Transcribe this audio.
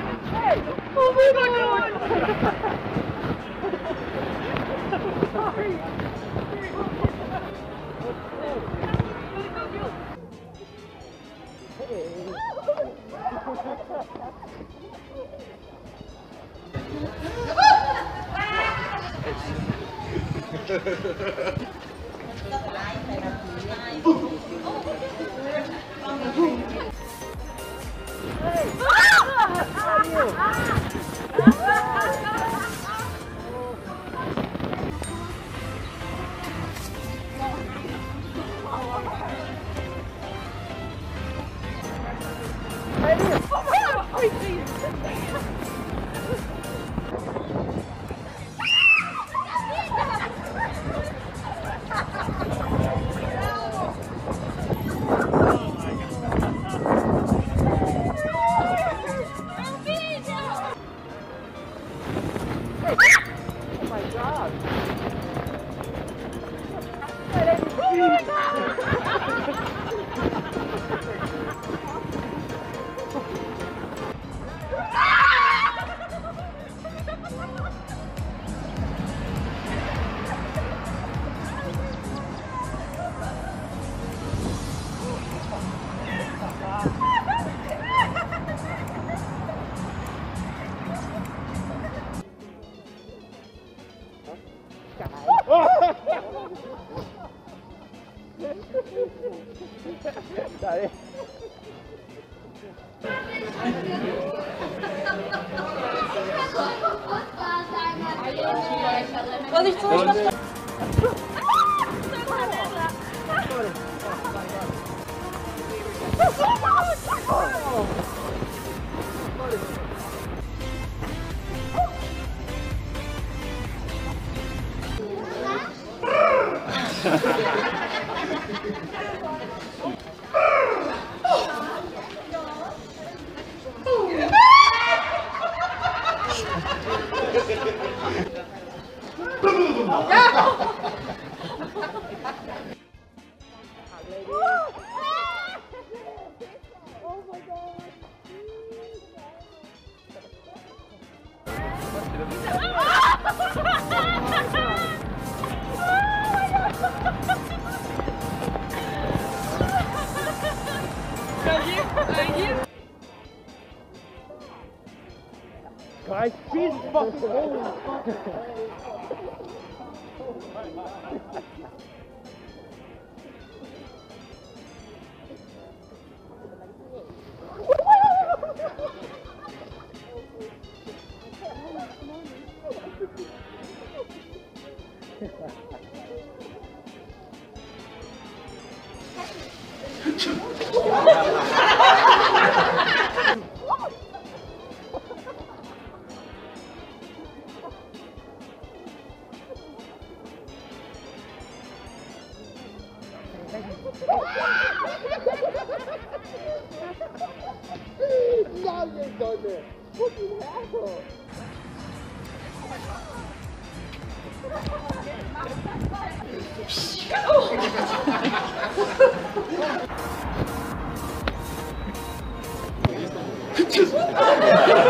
Oh my God! Just